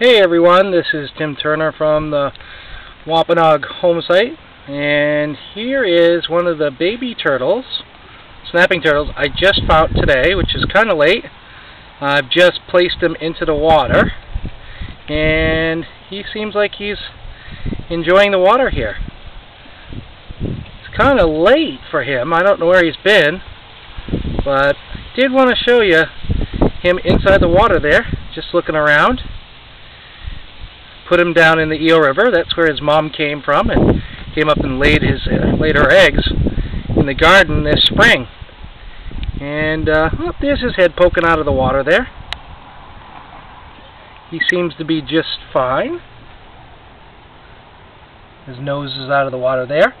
Hey everyone, this is Tim Turner from the Wampanoag home site, and here is one of the baby turtles, snapping turtles, I just found today, which is kind of late. I've just placed him into the water, and he seems like he's enjoying the water here. It's kind of late for him. I don't know where he's been, but I did want to show you him inside the water there, just looking around. Put him down in the Eel River. That's where his mom came from and came up and laid her eggs in the garden this spring. And oh, there's his head poking out of the water there. He seems to be just fine. His nose is out of the water there.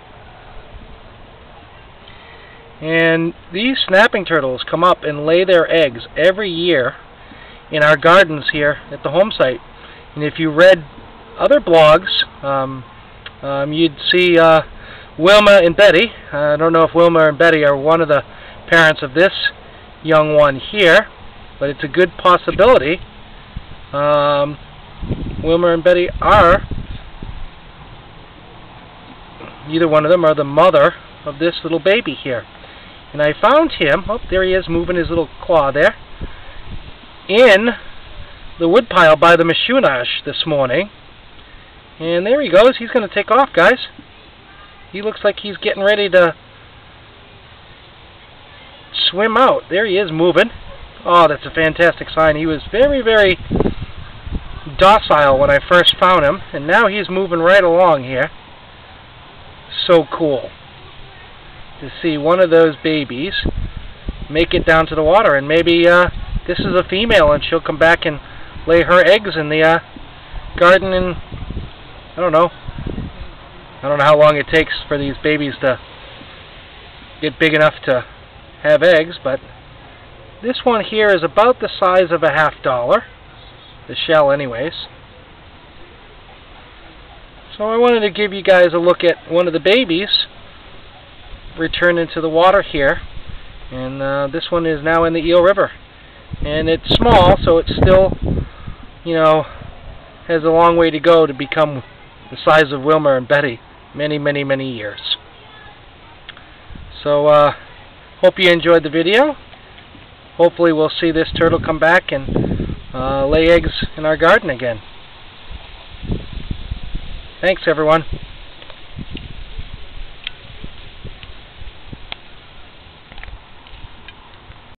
And these snapping turtles come up and lay their eggs every year in our gardens here at the home site. And if you read other blogs, you'd see Wilma and Betty. I don't know if Wilmer and Betty are one of the parents of this young one here, but it's a good possibility. Wilmer and Betty are, either one of them are the mother of this little baby here. And I found him, oh, there he is moving his little claw there, in the woodpile by the Mishunash this morning. And there he goes. He's going to take off, guys. He looks like he's getting ready to swim out. There he is moving. Oh, that's a fantastic sign. He was very, very docile when I first found him, and now he's moving right along here. So cool to see one of those babies make it down to the water, and maybe this is a female, and she'll come back and lay her eggs in the garden in, I don't know how long it takes for these babies to get big enough to have eggs, but this one here is about the size of a $50, the shell anyways. So I wanted to give you guys a look at one of the babies returning to the water here, and this one is now in the Eel River, and it's small, so it's still, you know, has a long way to go to become the size of Wilmer and Betty, many, many, many years. So, hope you enjoyed the video. Hopefully we'll see this turtle come back and lay eggs in our garden again. Thanks, everyone.